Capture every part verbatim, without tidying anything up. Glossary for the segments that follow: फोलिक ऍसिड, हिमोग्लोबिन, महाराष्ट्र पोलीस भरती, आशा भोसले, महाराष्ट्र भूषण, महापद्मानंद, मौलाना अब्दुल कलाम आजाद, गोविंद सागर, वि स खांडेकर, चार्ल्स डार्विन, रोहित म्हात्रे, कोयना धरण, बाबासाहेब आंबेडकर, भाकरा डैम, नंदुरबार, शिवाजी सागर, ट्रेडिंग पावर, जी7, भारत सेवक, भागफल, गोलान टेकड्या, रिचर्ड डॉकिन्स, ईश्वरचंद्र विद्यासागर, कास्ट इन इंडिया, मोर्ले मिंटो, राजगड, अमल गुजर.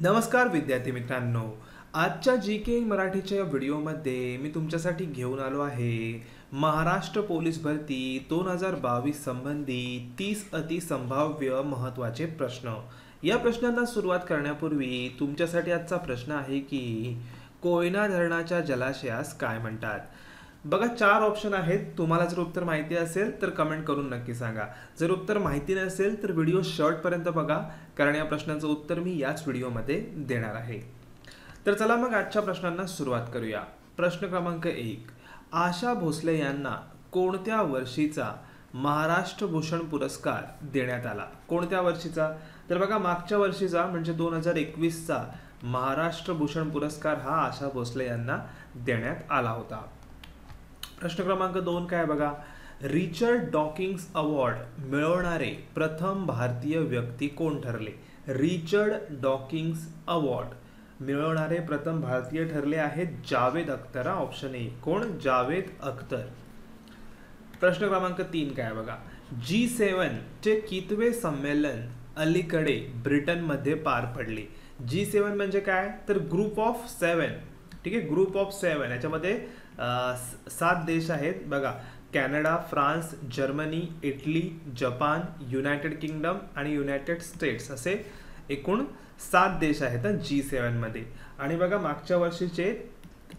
नमस्कार विद्यार्थी मित्रांनो, आजच्या जी के मराठीच्या व्हिडिओमध्ये मी तुमच्यासाठी घेऊन आलो आहे महाराष्ट्र पोलीस भरती दोन हजार बावीस संबंधी तीस अतिसंभाव्य महत्त्वाचे प्रश्न। या प्रश्नांना सुरुवात करण्यापूर्वी तुमच्यासाठी आजचा प्रश्न आहे की कोयना धरणाच्या जलाशयास काय म्हणतात? बघा, चार ऑप्शन आहेत। तुम्हाला जर उत्तर माहिती असेल तर कमेंट करून नक्की सांगा। जर उत्तर माहिती नसेल तर व्हिडिओ शेवटपर्यंत बघा, कारण या प्रश्नाचं उत्तर मी याच व्हिडिओमध्ये देणार आहे। तर चला मग आजच्या प्रश्नांना सुरुवात करूया। प्रश्न क्रमांक एक, आशा भोसले यांना कोणत्या वर्षीचा महाराष्ट्र भूषण पुरस्कार देण्यात आला? कोणत्या वर्षीचा? तर बघा, मागच्या वर्षीचा म्हणजे दोन हजार एकवीसचा महाराष्ट्र भूषण पुरस्कार हा आशा भोसले यांना देण्यात आला होता। प्रश्न क्रमांक दोन काय बघा, रिचर्ड डॉकिन्स अवॉर्ड मिळवणारे प्रथम भारतीय व्यक्ती कोण ठरले? रिचर्ड डॉकिन्स अवॉर्ड मिळवणारे प्रथम भारतीय ठरले आहेत जावेद अख्तर। ऑप्शन ए कोण? जावेद अख्तर। प्रश्न क्रमांक तीन काय बघा, जी सेवन चे कितवे संमेलन अलीकडे ब्रिटनमध्ये पार पडले? जी सेवन म्हणजे काय? तर ग्रुप ऑफ सेवन। ठीक आहे, ग्रुप ऑफ सेवन। याच्यामध्ये सात देश आहेत बघा, Canada, France, Germany, Italy, Japan, United Kingdom आणि युनायटेड स्टेट्स असे एकूण सात देश आहेत जी सेवन मध्ये। आणि बघा, मागच्या वर्षीचे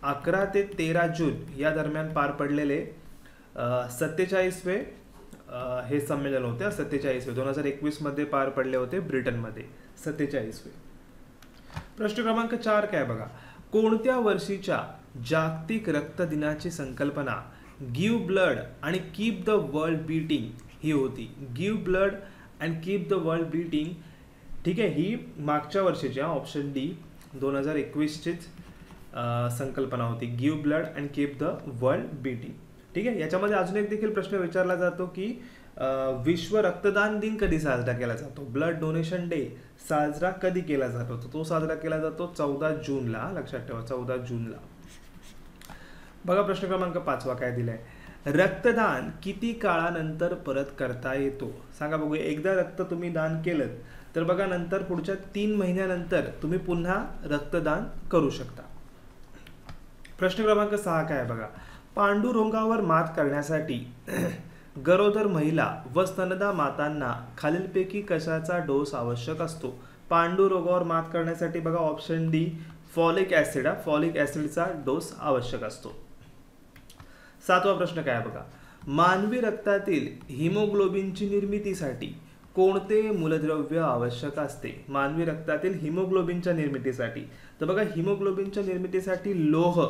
अकरा ते तेरा जून या दरम्यान पार पडलेले सत्तेचाळीसवे हे संमेलन होते। सत्तेचाळीसवे दोन हजार एकवीस मध्ये पार पडले होते ब्रिटनमध्ये, सत्तेचाळीसवे। प्रश्न क्रमांक चार काय बघा, कोणत्या वर्षीच्या जागतिक रक्त दिनाची संकल्पना गीव ब्लड आणि कीप द वर्ल्ड बीटिंग ही होती? Give blood and keep the world beating, ठीक आहे, ही मागच्या वर्षीच्या ऑप्शन डी दोन हजार एकवीसचीच संकल्पना होती, give blood and keep the world beating. ठीक आहे, याच्यामध्ये अजून एक देखील प्रश्न विचारला जातो की विश्व रक्तदान दिन कधी साजरा केला जातो? ब्लड डोनेशन डे साजरा कधी केला जातो? तो साजरा केला जातो चौदा जूनला, लक्षात ठेवा, चौदा जूनला। बघा, प्रश्न क्रमांक पाचवा काय दिलाय, रक्तदान किती काळानंतर परत करता येतो? सांगा बघू, एकदा रक्त तुम्ही दान केलं तर बघा नंतर पुढच्या तीन महिन्यानंतर तुम्ही पुन्हा रक्तदान करू शकता। प्रश्न क्रमांक सहा काय बघा, पांडुरोगावर मात करण्यासाठी गरोदर महिला व स्तनदा मातांना खालीलपैकी कशाचा डोस आवश्यक असतो? पांडुरोगावर मात करण्यासाठी बघा option D फोलिक ऍसिड, folic ऍसिडचा डोस आवश्यक असतो। सातवा प्रश्न काय बघा, मानवी रक्तातील हिमोग्लोबिनची निर्मितीसाठी कोणते मूलद्रव्य आवश्यक असते? मानवी रक्तातील हिमोग्लोबिनच्या निर्मितीसाठी, तर बघा हिमोग्लोबिनच्या निर्मितीसाठी लोह,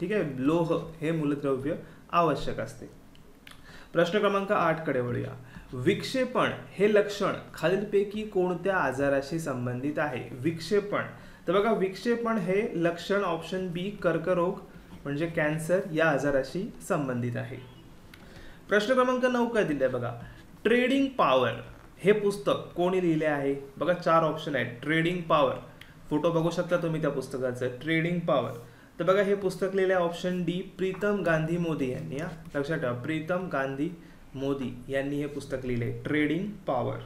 ठीक आहे, लोह हे मूलद्रव्य आवश्यक असते। प्रश्न क्रमांक आठ कडे वळूया, विक्षेपण हे लक्षण खालीलपैकी कोणत्या आजाराशी संबंधित आहे? विक्षेपण, तर बघा विक्षेपण हे लक्षण ऑप्शन बी कर्करोग म्हणजे कॅन्सर या आजाराशी संबंधित आहे। प्रश्न क्रमांक नऊ काय दिलाय बघा, ट्रेडिंग पावर हे पुस्तक कोणी लिहिले आहे? बघा चार ऑप्शन आहेत, ट्रेडिंग पावर, फोटो बघू शकता तुम्ही त्या पुस्तकाचं, ट्रेडिंग पावर। तर बघा हे पुस्तक लिहिले ऑप्शन डी प्रीतम गांधी मोदी यांनी, लक्षात ठेवा प्रीतम गांधी मोदी यांनी हे पुस्तक लिहिले ट्रेडिंग पावर।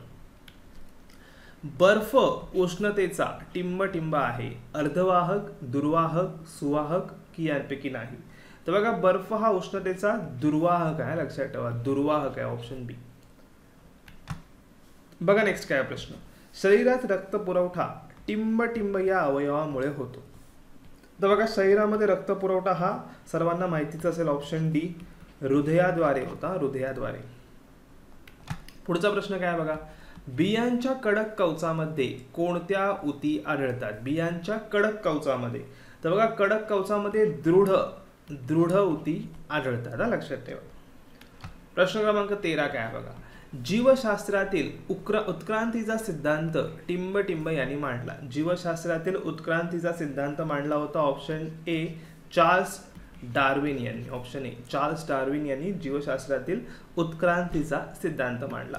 बर्फ उष्णतेचा टिंबटिंबा आहे, अर्धवाहक, दुर्वाहक, सुवाहक की यांपैकी नाही? तर बघा बर्फ हा उष्णतेचा दुर्वाहक आहे, लक्षात ठेवा दुर्वाहक आहे ऑप्शन बी। बघा नेक्स्ट काय प्रश्न, शरीरात रक्त पुरवठा टिंबटिंब या अवयवामुळे होतो? तर बघा शरीरामध्ये रक्त पुरवठा हा सर्वांना माहितीच असेल ऑप्शन डी हृदयाद्वारे होता, हृदयाद्वारे। पुढचा प्रश्न काय बघा, बियांच्या कडक कवचामध्ये कोणत्या उती आढळतात? बियांच्या कडक कवचामध्ये, तर बघा कडक कवचामध्ये दृढ दृढ उती आढळतात, लक्षात ठेवा। प्रश्न क्रमांक तेरा काय बघा, जीवशास्त्रातील उक्रा उत्क्रांतीचा सिद्धांत टिंबटिंब यांनी मांडला? जीवशास्त्रातील उत्क्रांतीचा सिद्धांत मांडला होता ऑप्शन ए चार्ल्स डार्विन यांनी, ऑप्शन ए चार्ल्स डार्विन यांनी जीवशास्त्रातील उत्क्रांतीचा सिद्धांत मांडला।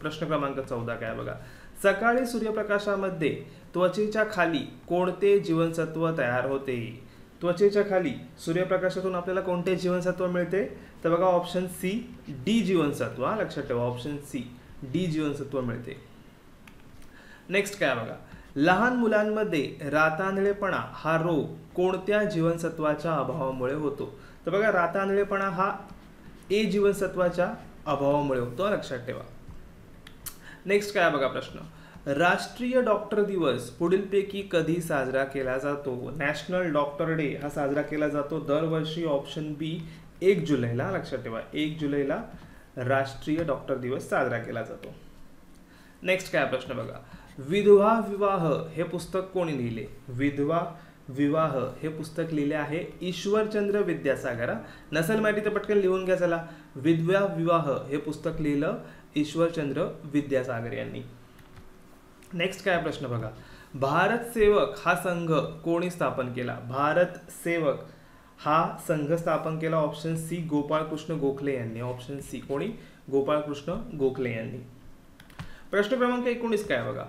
प्रश्न क्रमांक चौदा काय बघा, सकाळी सूर्यप्रकाशामध्ये त्वचेच्या खाली कोणते जीवनसत्व तयार होते? त्वचेच्या खाली सूर्यप्रकाशातून आपल्याला कोणते जीवनसत्व मिळते? तर बघा ऑप्शन सी डी जीवनसत्व, लक्षात ठेवा ऑप्शन सी डी जीवनसत्व मिळते। नेक्स्ट काय बघा, लहान मुलांमध्ये रातांदळेपणा हा रोग कोणत्या जीवनसत्वाच्या अभावामुळे होतो? तर बघा, रातांदळेपणा हा ए जीवनसत्वाच्या अभावामुळे होतो, लक्षात ठेवा। नेक्स्ट काय बघा प्रश्न, राष्ट्रीय डॉक्टर दिवस पुढीलपैकी कधी साजरा केला जातो? नॅशनल डॉक्टर डे हा साजरा केला जातो दरवर्षी, ऑप्शन बी एक जुलैला, लक्षात ठेवा एक जुलैला राष्ट्रीय डॉक्टर दिवस साजरा केला जातो। नेक्स्ट काय प्रश्न बघा, विधवा विवाह हे पुस्तक कोणी लिहिले? विधवा विवाह हे पुस्तक लिहिले आहे ईश्वरचंद्र विद्यासागर। नसेल माहिती तर पटकन लिहून घ्या, चला, विधवा विवाह हे पुस्तक लिहिलं ईश्वरचंद्र विद्यासागर यांनी। नेक्स्ट काय प्रश्न बघा, भारत सेवक हा संघ कोणी स्थापन केला? भारत सेवक हा संघ स्थापन केला, ऑप्शन सी गोपाळ कृष्ण गोखले यांनी, ऑप्शन सी कोणी? गोपाळ कृष्ण गोखले यांनी। प्रश्न क्रमांक एकोणीस काय बघा,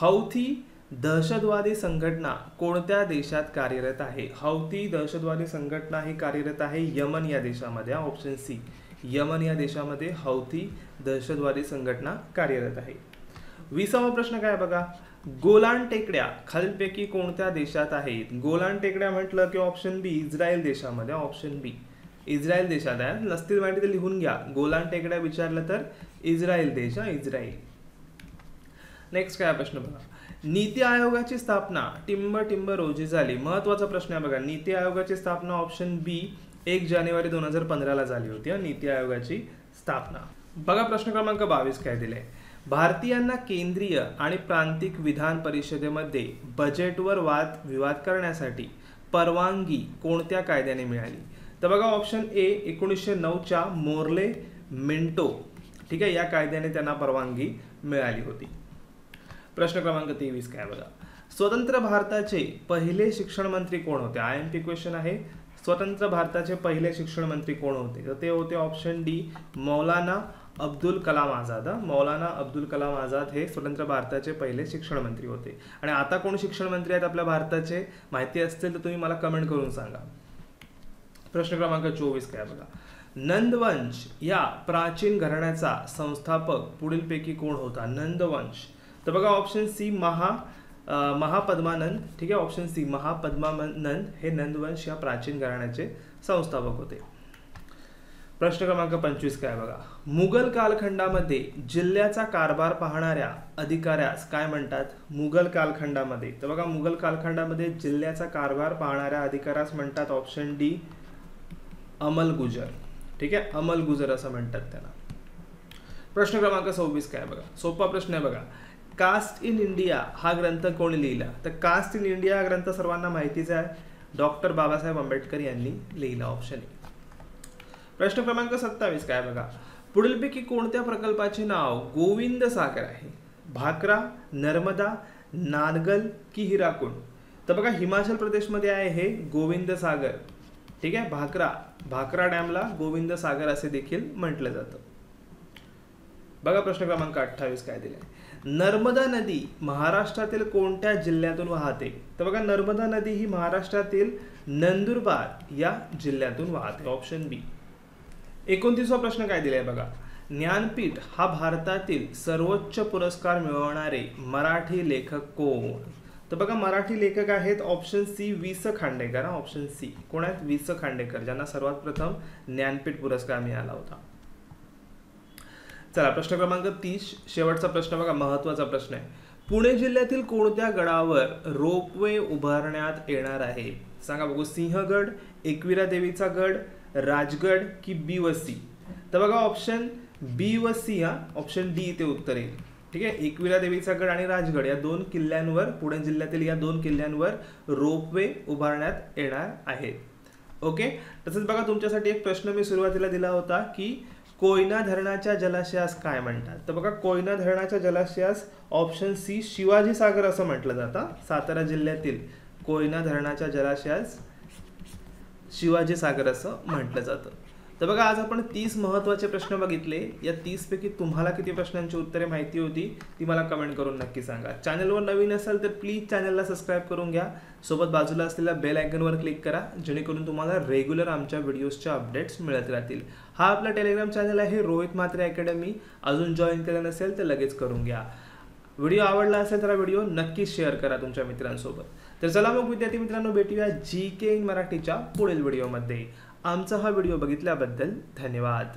हौथी दहशतवादी संघटना कोणत्या देशात कार्यरत आहे? हौथी दहशतवादी संघटना ही कार्यरत आहे यमन या देशामध्ये, ऑप्शन सी यमन या देशामध्ये हौथी दहशतवादी संघटना कार्यरत आहे। विसावा प्रश्न काय बघा, गोलान टेकड्या खालीलपैकी कोणत्या देशात आहेत? गोलान टेकड्या म्हटलं की ऑप्शन बी इस्रायल देशामध्ये, ऑप्शन बी इस्रायल देशात आहे। नसतील माहिती तर लिहून घ्या, गोलान टेकड्या विचारलं तर इस्रायल देश, इस्रायल। नेक्स्ट काय प्रश्न बघा, नीति आयोगाची स्थापना टिंब टिंब रोजी झाली, महत्त्वाचा प्रश्न आहे बघा। नीति आयोगाची स्थापना ऑप्शन बी एक जानेवारी दोन हजार पंधराला झाली होती नीति आयोगाची स्थापना। बघा प्रश्न क्रमांक बावीस काय दिले, भारतीयांना केंद्रीय आणि प्रांतिक विधान परिषदेमध्ये बजेटवर वाद विवाद करण्यासाठी परवानगी कोणत्या कायद्याने मिळाली? तर बघा, ऑप्शन ए एकोणीसशे नऊच्या मोर्ले मिंटो, ठीक आहे, या कायद्याने त्यांना परवानगी मिळाली होती। प्रश्न क्रमांक तेवीस काय बघा, स्वतंत्र भारताचे पहिले शिक्षण मंत्री कोण होते? आय एम पी क्वेश्चन आहे, स्वतंत्र भारताचे पहिले शिक्षण मंत्री कोण होते? तर ते होते ऑप्शन डी मौलाना अब्दुल कलाम आजाद। मौलाना अब्दुल कलाम आजाद हे स्वतंत्र भारताचे पहिले शिक्षण मंत्री होते। आणि आता कोण शिक्षण मंत्री आहेत आपल्या भारताचे, माहिती असेल तर तुम्ही मला कमेंट करून सांगा। प्रश्न क्रमांक चोवीस काय बघा, नंदवंश या प्राचीन घराण्याचा संस्थापक पुढीलपैकी कोण होता? नंदवंश, तर बघा ऑप्शन सी महा महापद्मानंद, ठीक आहे, ऑप्शन सी महापद्मानंद हे नंदवंश या प्राचीन घराण्याचे संस्थापक होते। प्रश्न क्रमांक पंचवीस काय बघा, मुघल कालखंडामध्ये जिल्ह्याचा कारभार पाहणाऱ्या अधिकाऱ्यास काय म्हणतात? मुघल कालखंडामध्ये, तर बघा मुघल कालखंडामध्ये जिल्ह्याचा कारभार पाहणाऱ्या अधिकाऱ्यास म्हणतात ऑप्शन डी अमल गुजर, ठीक आहे, अमल गुजर असं म्हणतात त्यांना। प्रश्न क्रमांक सव्वीस काय बघा, सोपा प्रश्न आहे बघा, कास्ट इन इंडिया हा ग्रंथ कोणी लिहिला? तर कास्ट इन इंडिया हा ग्रंथ सर्वांना माहितीच आहे, डॉक्टर बाबासाहेब आंबेडकर यांनी लिहिला, ऑप्शन ए। प्रश्न क्रमांक सत्तावीस काय बघा, पुढीलपैकी कोणत्या प्रकल्पाचे नाव गोविंद सागर आहे? भाकरा, नर्मदा, नानगल की हिराकुंड? तर बघा हिमाचल प्रदेशमध्ये आहे हे गोविंद सागर, ठीक आहे, भाकरा भाकरा डॅमला गोविंद सागर असे देखील म्हटलं जातं। बघा प्रश्न क्रमांक अठ्ठावीस काय दिला, नर्मदा नदी महाराष्ट्रातील कोणत्या जिल्ह्यातून वाहते? तर बघा नर्मदा नदी ही महाराष्ट्रातील नंदुरबार या जिल्ह्यातून वाहते, ऑप्शन बी। एकोणतीसवा प्रश्न काय दिलाय बघा, ज्ञानपीठ हा भारतातील सर्वोच्च पुरस्कार मिळवणारे मराठी लेखक कोण? तर बघा मराठी लेखक आहेत ऑप्शन सी वि स खांडेकर, ऑप्शन सी कोण आहेत? वि स खांडेकर, ज्यांना सर्वात प्रथम ज्ञानपीठ पुरस्कार मिळाला होता। चला प्रश्न क्रमांक तीस, शेवटचा प्रश्न बघा, महत्त्वाचा प्रश्न आहे, पुणे जिल्ह्यातील कोणत्या गडावर रोपवे उभारण्यात येणार आहे? सांगा बघू, सिंहगड, एकविरा देवीचा गड, राजगड की बी व सी? तर बघा ऑप्शन बी व सी हा ऑप्शन डी इथे उत्तर येईल, ठीक आहे। एकविरा देवीचा गड आणि राजगड या दोन किल्ल्यांवर, पुणे जिल्ह्यातील या दोन किल्ल्यांवर रोपवे उभारण्यात येणार आहेत, ओके। तसंच बघा तुमच्यासाठी एक प्रश्न मी सुरुवातीला दिला होता की कोयना धरणाच्या जलाशयास काय म्हणतात? तर बघा कोयना धरणाच्या जलाशयास ऑप्शन सी शिवाजी सागर असं म्हटलं जातं। सातारा जिल्ह्यातील कोयना धरणाच्या जलाशयास शिवाजी सागर असं म्हटलं जातं। तर बघा आज आपण तीस महत्त्वाचे प्रश्न बघितले, या तीस पैकी तुम्हाला किती प्रश्नांची उत्तरे माहिती होती ती मला कमेंट करून नक्की सांगा। चॅनलवर नवीन असाल तर प्लीज चॅनलला सबस्क्राईब करून घ्या, सोबत बाजूला असलेल्या बेल आयकॉनवर क्लिक करा, जेणेकरून तुम्हाला रेग्युलर आमच्या व्हिडिओजचे अपडेट्स मिळत राहतील। हा आपला टेलिग्राम चॅनल आहे रोहित म्हात्रे अकॅडमी, अजून जॉईन केलं नसेल तर लगेच करून घ्या। व्हिडिओ आवडला असेल तर व्हिडिओ नक्की शेअर करा तुमच्या मित्रांसोबत। तर चला मग विद्यार्थी मित्रांनो, भेटूया जी के इन मराठीच्या पुढील व्हिडिओमध्ये। आमचा हा व्हिडिओ बघितल्याबद्दल धन्यवाद।